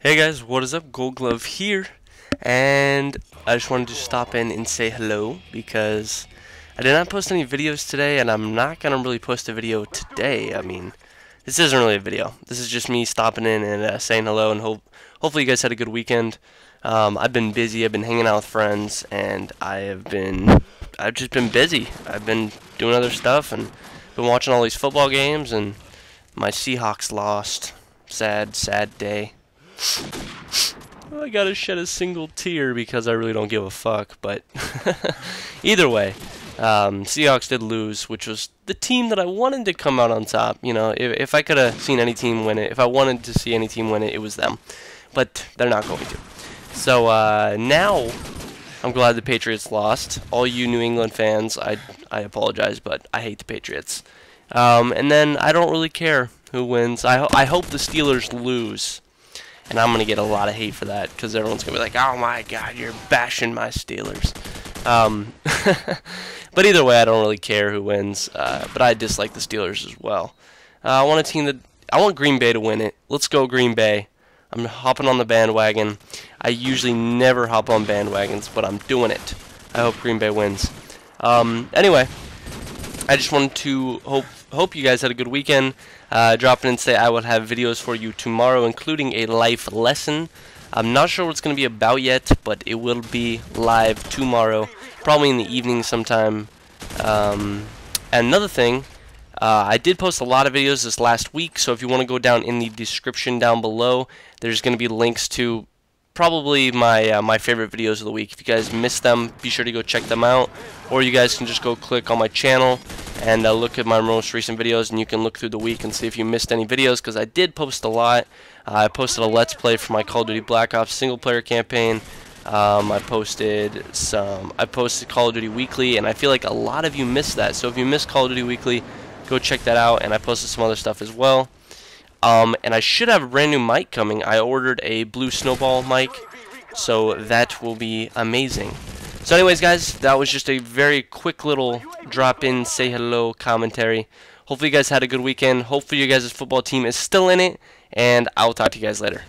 Hey guys, what is up? Gold Glove here, and I just wanted to stop in and say hello because I did not post any videos today, and I'm not gonna really post a video today. I mean, this isn't really a video. This is just me stopping in and saying hello, and hopefully you guys had a good weekend. I've been busy. I've been hanging out with friends, and I've just been busy. I've been doing other stuff and been watching all these football games, and my Seahawks lost. Sad, sad day. I gotta shed a single tear because I really don't give a fuck, but either way, Seahawks did lose, which was the team that I wanted to come out on top. You know, if I could have seen any team win it, if I wanted to see any team win it, it was them, but they're not going to. So now I'm glad the Patriots lost. All you New England fans, I apologize, but I hate the Patriots. And then I don't really care who wins. I hope the Steelers lose. And I'm going to get a lot of hate for that, because everyone's going to be like, oh my god, you're bashing my Steelers. But either way, I don't really care who wins, but I dislike the Steelers as well. I want a team that... I want Green Bay to win it. Let's go Green Bay. I'm hopping on the bandwagon. I usually never hop on bandwagons, but I'm doing it. I hope Green Bay wins. Anyway, I just wanted to hope you guys had a good weekend. Drop in and say I will have videos for you tomorrow, including a life lesson. I'm not sure what it's going to be about yet, but it will be live tomorrow, probably in the evening sometime. And another thing, I did post a lot of videos this last week, so if you want to go down in the description down below, there's going to be links to probably my favorite videos of the week. If you guys missed them, be sure to go check them out, or you guys can just go click on my channel and look at my most recent videos, and you can look through the week and see if you missed any videos, because I did post a lot. I posted a Let's Play for my Call of Duty Black Ops single player campaign. I posted Call of Duty Weekly, and I feel like a lot of you missed that, so if you missed Call of Duty Weekly, go check that out. And I posted some other stuff as well. And I should have a brand new mic coming. I ordered a blue snowball mic, so that will be amazing. So anyways, guys, that was just a very quick little drop-in, say hello commentary. Hopefully you guys had a good weekend. Hopefully your guys' football team is still in it. And I'll talk to you guys later.